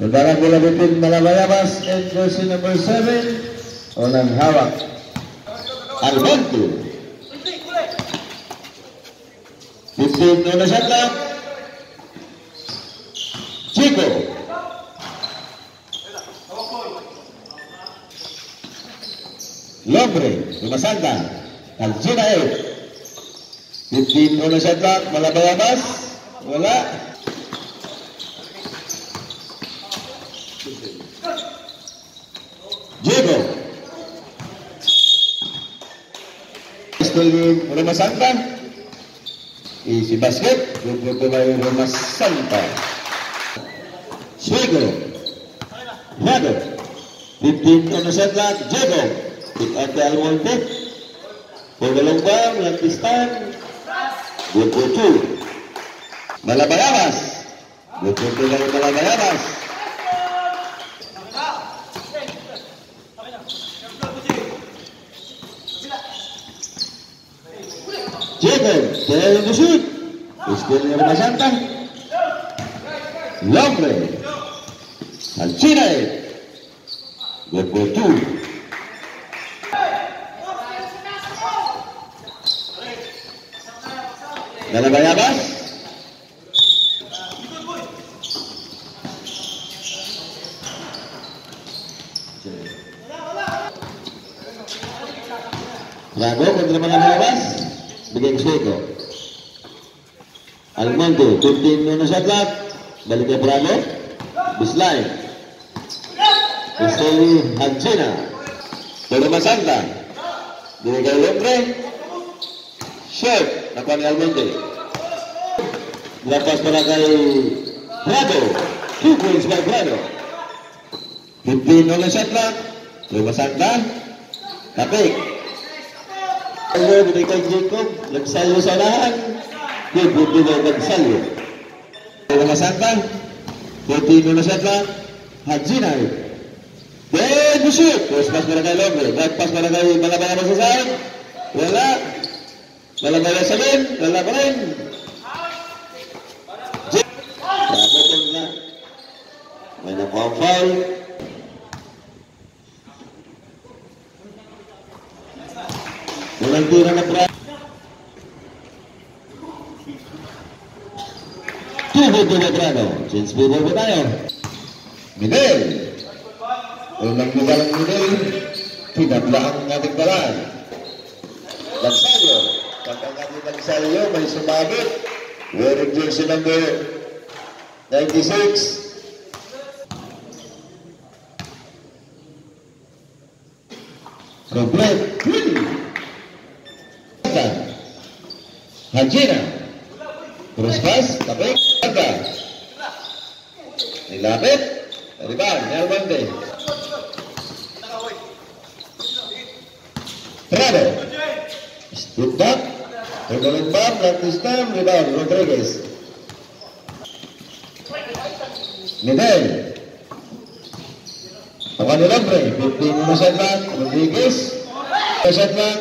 Saudara bola betting Malabayabas and jersey number 7 Onan Hawak Armandu. Pimpin oleh Syatlak Ciko. Lombre rumah sangka Al-Junaid. Pimpin oleh Syatlak Malabayabas. Bola Diego rumah sangka isi basket pemain rumah sangka Diego Diego pimpin rumah sangka Diego kita almontik pengelombang lapiskan 22 Malabayabas 22 Malabayabas Jago shoot, istilahnya rumah sangka, Lombre, Al-Junaid, 22, Malabayabas, Rago kontra Malabayabas. Bigyan Seko Almando 15 minus atlat balik ke Bravo Bisline Bisline Hancina Dora Masanta Dirigay Lombre Shot Napani Almando dilapas para kay Bravo 2 points by Bravo 15 minus atlat Dora Masanta Kapik Ayo berikan Jacob Leksalu salahan Dia butuh dan salu Rumah sangka Putih Nuna Syatla Haji Naik Dan busuk Terus pas mereka Lombre pas mereka Malam-malam selesai Lala Malam-malam selin Lala malam Jacob Mainan Komfal Nanti anak berat 7-2 Bravo James Bebo Botayo Midel Ulang Mubalang Midel Tidak belang ngatik balan Lansayo Kakak-kaki Lansayo May sumabit Wearing jersey number 96 Complete Hajina terus pas tapi ada dilapit dari bar Nelbande Prado Stuttgart tergolombar Latistan Ribar Rodriguez Midel Tawani Lombre Bipin Musetlan Rodriguez Musetlan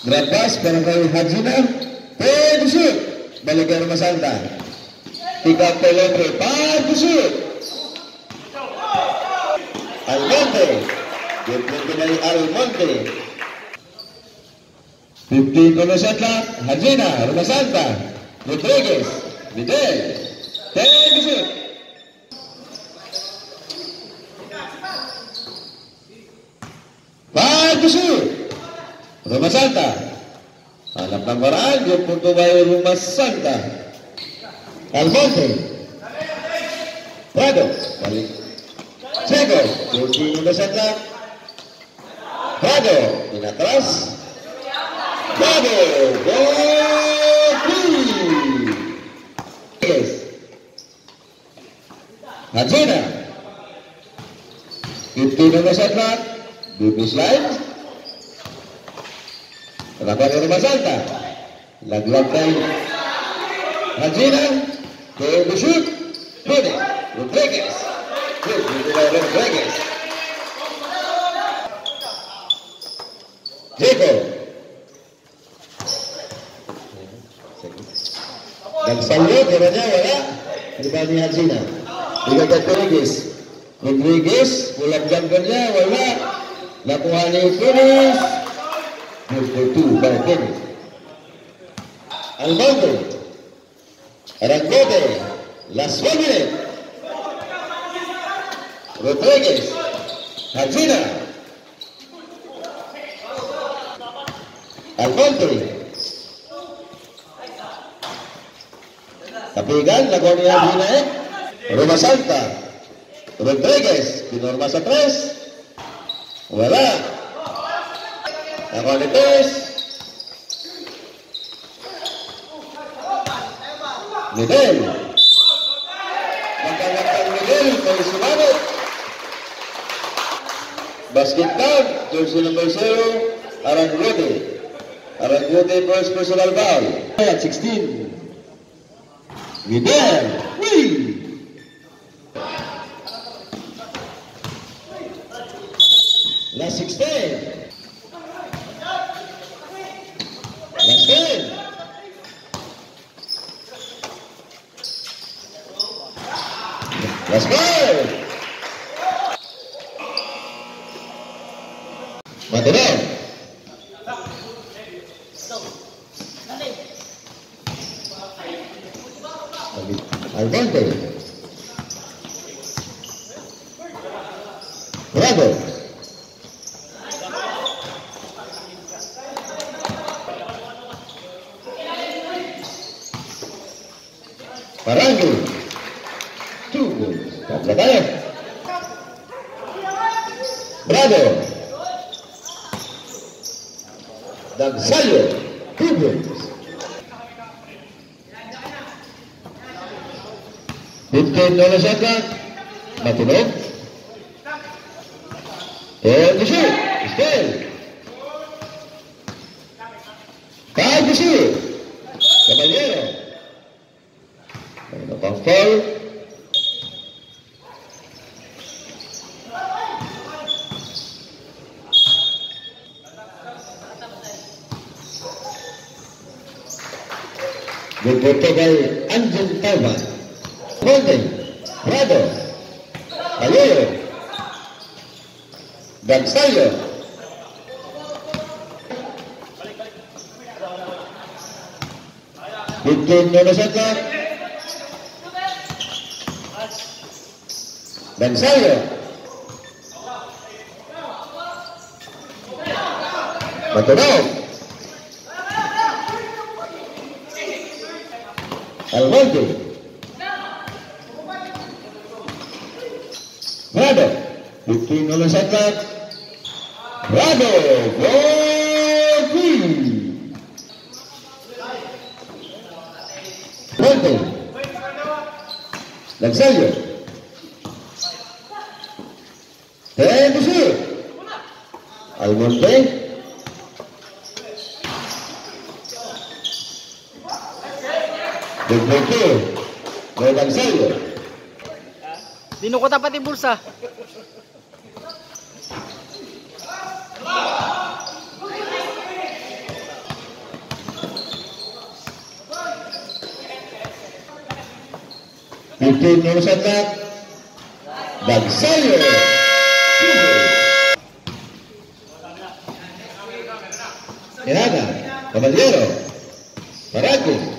Grapas barangkali Hajina Pedusut balik ke rumah santa 30 Lombre Pedusut Almonte dipimpin dari Almonte 15 Lombre Hajina rumah santa Rodriguez Midel Pedusut Pedusut Rumah Santa alam tambaran dia puntu bayar Rumah Santa Almonte Prado balik Cego Jumpi Rumah Santa Prado Minatras Prado Gopi Hajina Jumpi Rumah Santa Bibis lain Rapat rumah sangka Lagu-lagai Hajina Kebusuk Bode Rodriguez Rodriguez Diego Dan Wasallu turunnya wala Jibani Hazina. Dikatakan Rodriguez bulan jambernya wala Lakuhani Finis Nukutu Barkin Al-Monte Rangote Las Wagner Rodriguez Hazina Al-Monte. Tapi kan lakukan yang dinaik Roma Santa Rodriguez di Norma Satres wala lakukan itu Miguel makan-makan Miguel dari Sumanut basket down Jolson Mbersero Arangude Boys personal foul 16 Miguel, wih, last 16, last 10, last 5, Mateo, Alvante Bravo Parangu Tugu Kaplatayev Bravo Dansalio Tugu 15 dollars at that. Matinov. And the shoot. Still. 5 to shoot. Caballero. And the pump fall. Good protect by Anjan Talman. Monte, Prado, Ayero, Dansalio, Bikin Donosaka, Dansalio, Maturov, Almonte. Bravo, bikin oleh sekat. Bravo, Gobi. Ponte. Lansalio. Tendusi. Almonte. Dibloke. Oleh Lansalio. Dinukot dapat yung bulsa. Bikin yung setat. Bagsayo. Irada. Caballero. Paragos.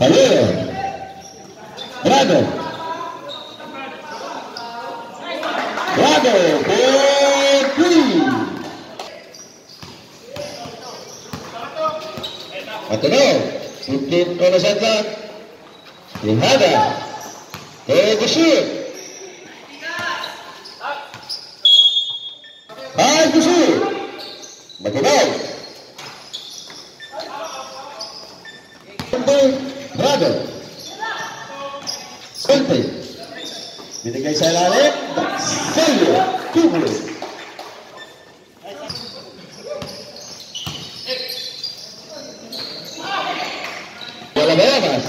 Valeu! Bravo! Bravo! Bopi! Matanov! Sipin ko na sa atlak! Linhada! Tegusur! Tegusur! Matanov! Bravo. Conte. Binigay sa ilalim. Salio. Tubulo. Malabayanas.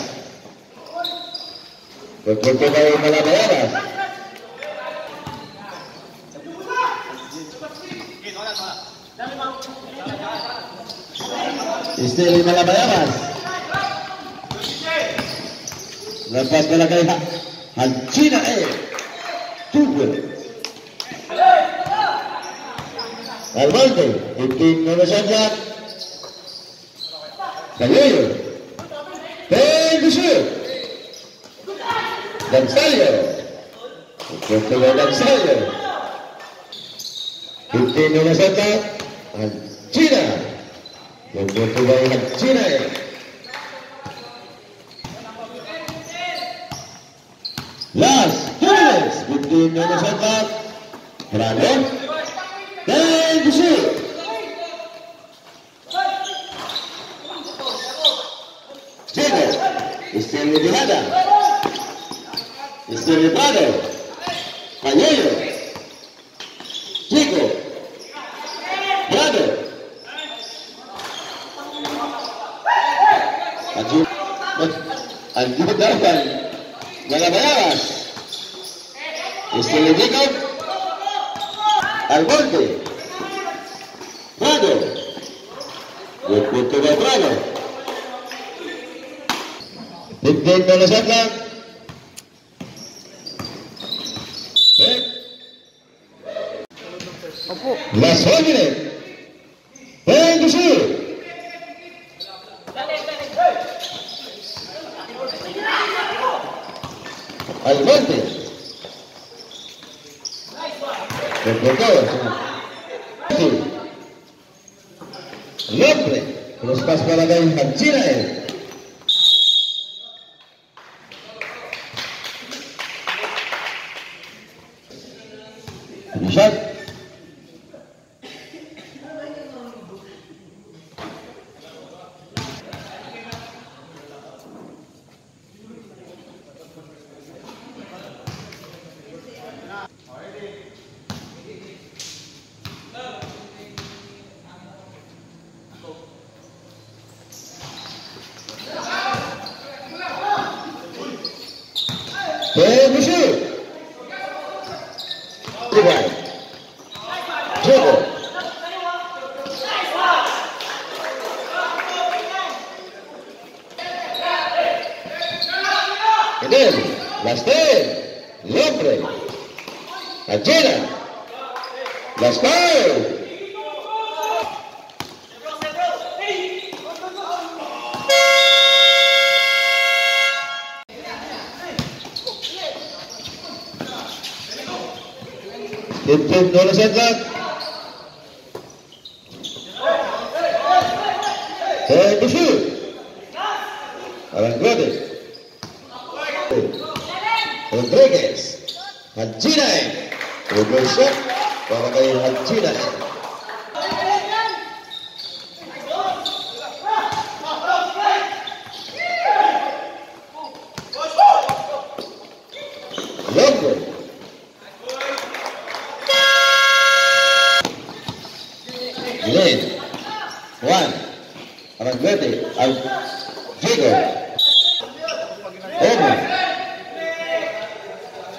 Begitu dari Malabayanas. Istri Malabayanas. Lepas bola dari Hancina E. Tunggu. Armando, itu nomor saja. Salio, Pedro, dan Salio, itu dan Salio. Itu nomor saja. Cina, yang kedua yang Cina. Las, Las, itu nomor saja. Berani. Dan Gusi, Cina, istri Dihada, istri Prado, Panyoyo, Ciko, Prado, Aji Darban, Malabayanas, istri Jacob. Almonte, Prado, el punto de Prado, intenta la saca, la sangre, venga sí, Almonte. Desbloqueado, sí. López, los pasos para la infantil. Cruzar.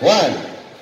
Juan, Pedro,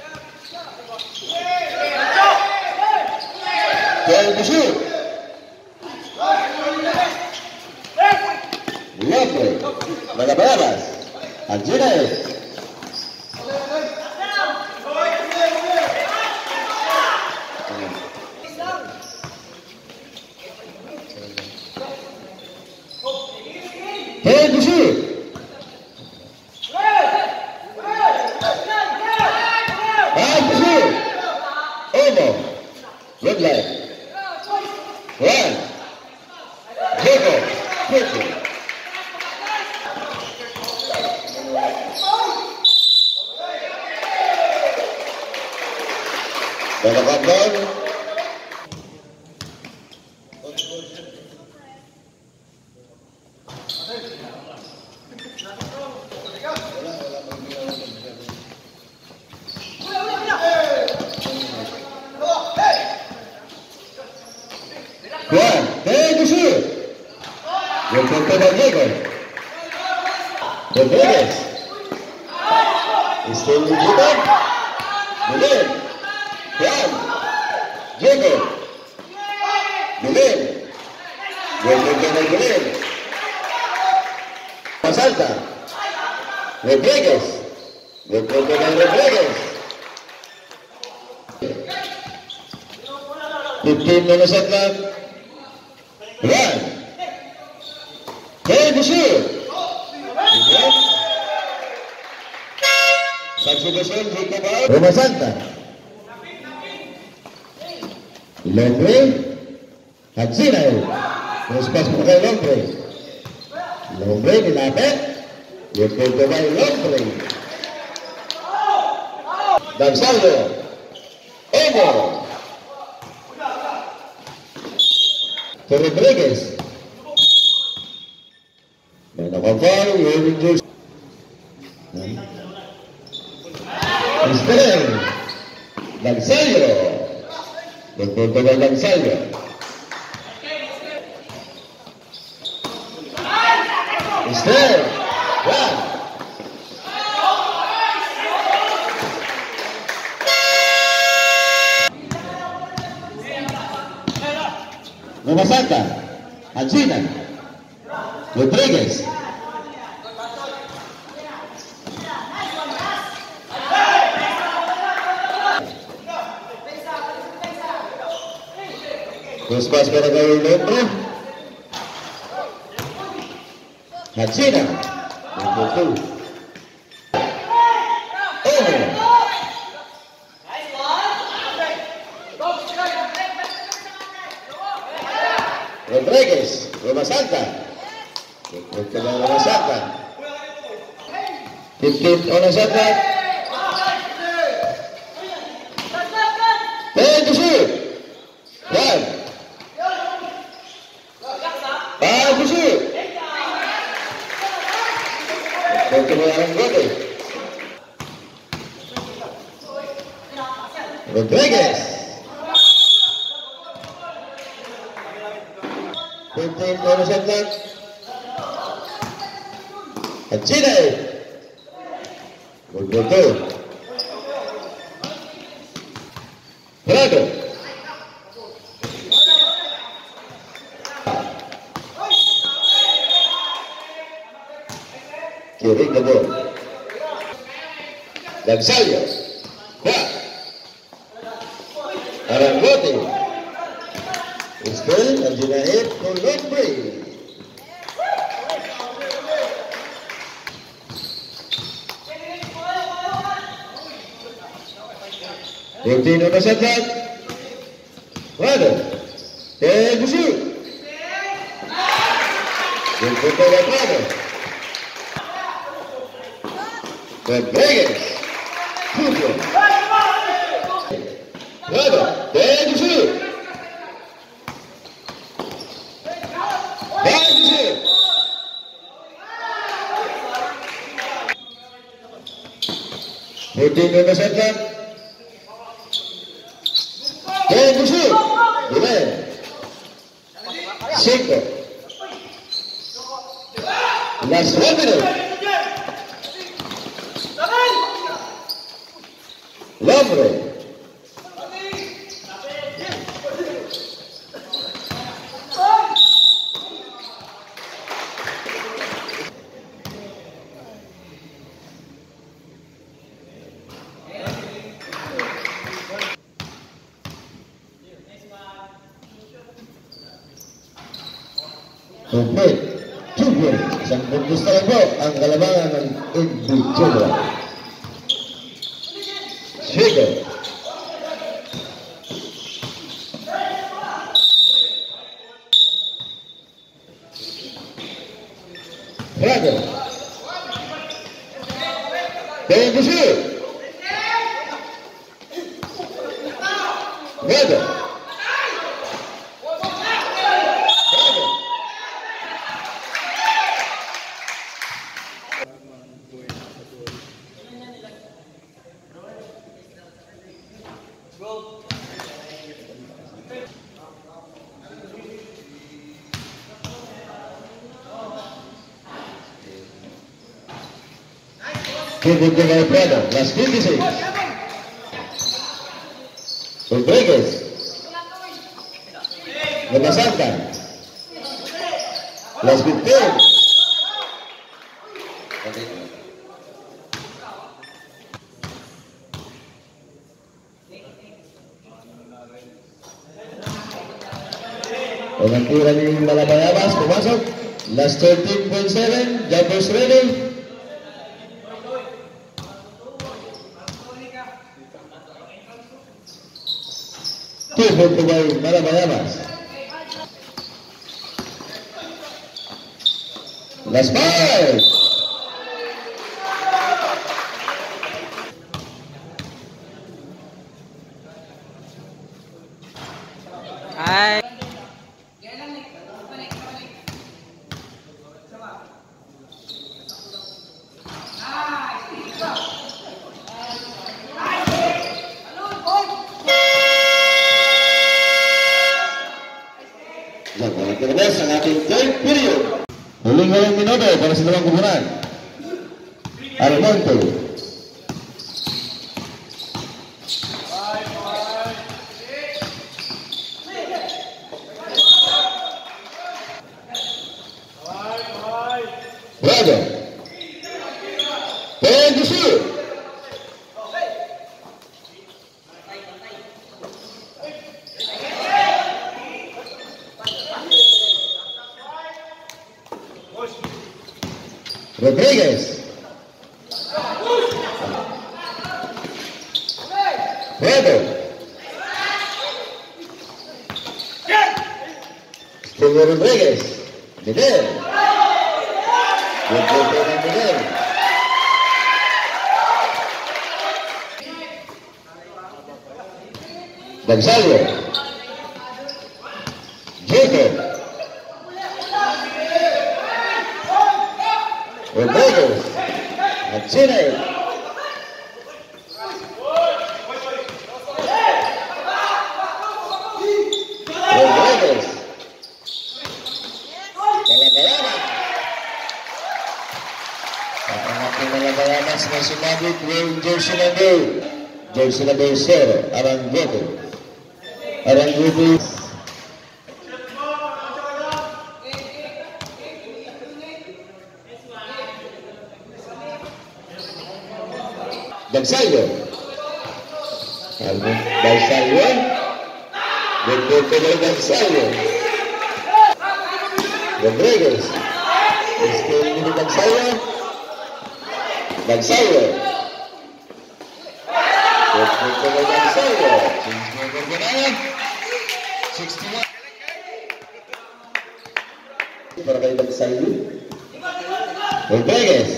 Diego, Beberes. Istri kita. Bener. Dan. Jaga. Bener. Bener. Pasalta. Beberes. Beberes. 15 minutes left. Run. Hey, Bashir. Roma Santa. Lombre. Hadzinael. No se pasa por el hombre. Lombre de la vez. Y el que va el hombre. Danzando. Ego. Rodríguez. Bueno, por favor, yo Gansallo, betul Gansallo. Mister, one. Roma Santa, Anjina, Rodriguez. Los pas para el nombre. Hachina. Ojo. Rodríguez. Roma Santa. Roma Santa. Tip Roma Santa. Rodríguez. Arangote. Estel, Anjinael, Colombre. Continua a casetar. Bueno. Tem o Ju. Tem o Colombre. Rodríguez. Júlio. Nada, tem de ir. Tem de ir. Rodrigo da Santa. Tem de ir. Beleza. Cinco. Las Lombre. Lombre. Komplit, cukup, sang bungkus terlebok, angka lebangan dan ibu coba. Swigo. Raga. Tengusi. Raga. Giving Alfredo, las 56. Rodríguez. Lo pasan. Las 15. Aventura di Malapayabas, pemasok. Las 13.7, jumpers ready. Untuk pemain Malabayabas. Last five. Hai. Para Cinturón Comunal al monte Rodríguez. Pedro. Pedro Rodríguez. Miguel. Gonzalo. Selamat sore, Arang Goto. Dan saya, Goto. Rodríguez, Dan saya. Terima kasih.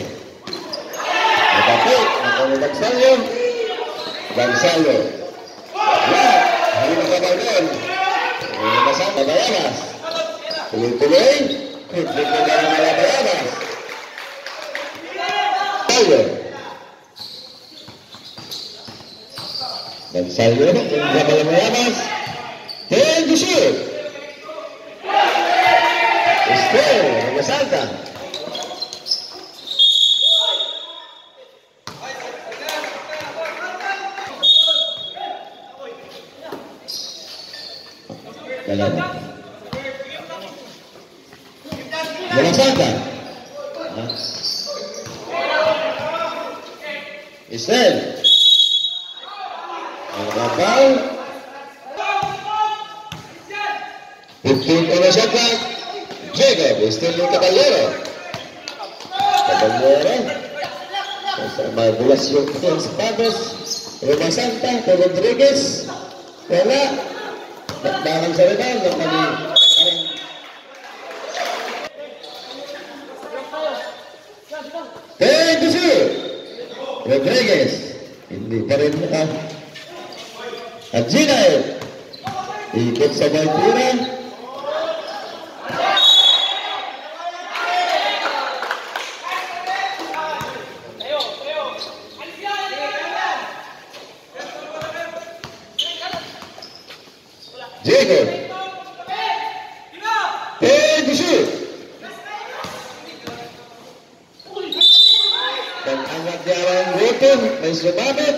Angkat jalan hukum Maestro Babet.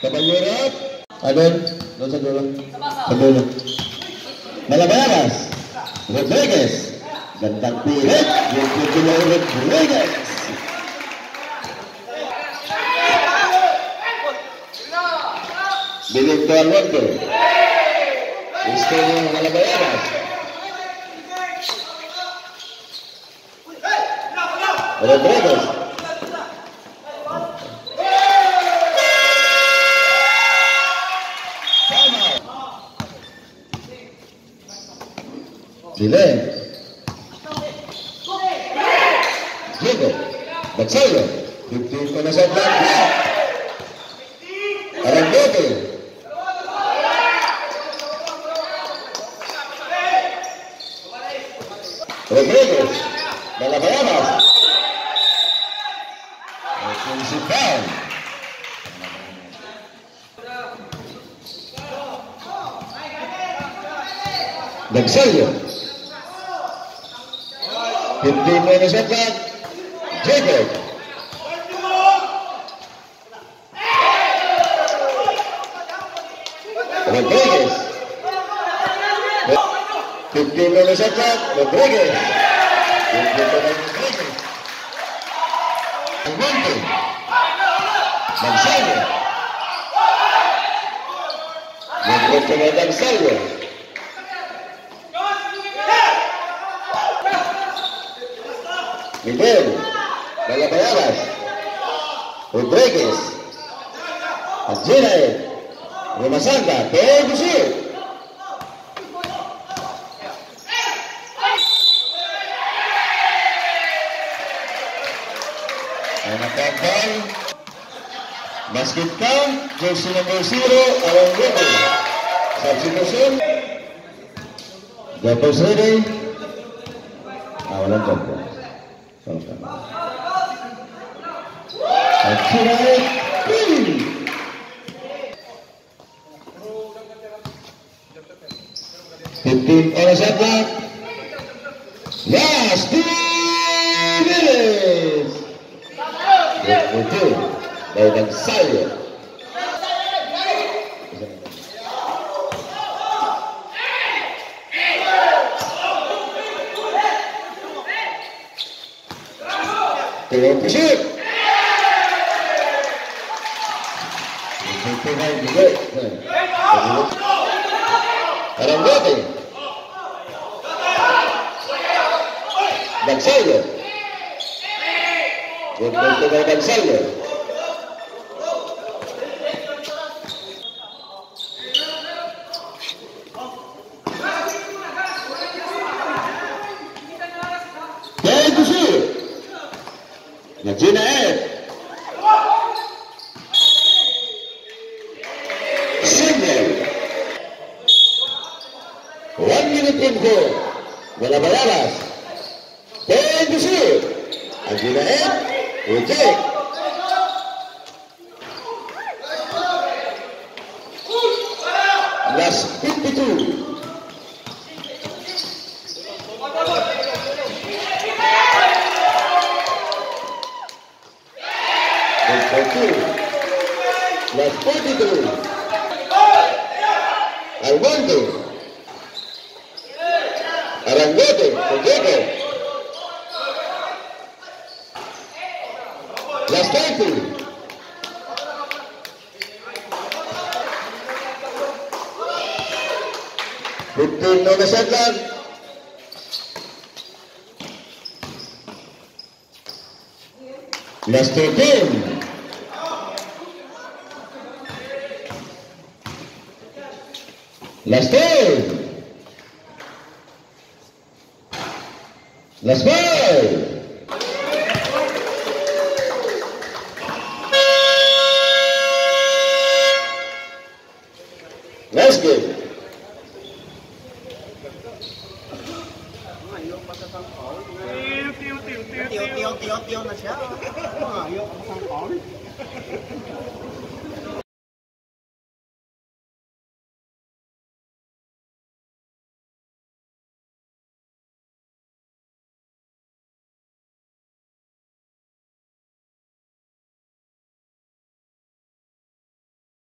Coba Yurap. Adon, dosa dulu. Sebelum. Bola balas. Rodriguez. Gantang pilih. Yang kedua Rodriguez. Directo al norte. Escoño a la cadera. Rodríguez. Chile. Diego. Bachelo. Diego con esa planta. Rodríguez. Rodríguez, de la Bayana. El principal. Del sello. El tipo de Minnesota, Jacob. Rodríguez. Tim Minnesota, Rodríguez. Almonte. Manzano. Manzano. Manzano. Miguel. Balabayalas. Rodríguez. Aguirre. Romasanta. Pedro. Basketball, jersey nomor 0, Alan Gogo. Substitution. Gogo ready. Alan Gogo. Akhirnya, tim oleh siapa? Yes, Steve. Betul. Dari saya. Terima kasih. Arangote. Baksaya. Baksaya. Tio na siya.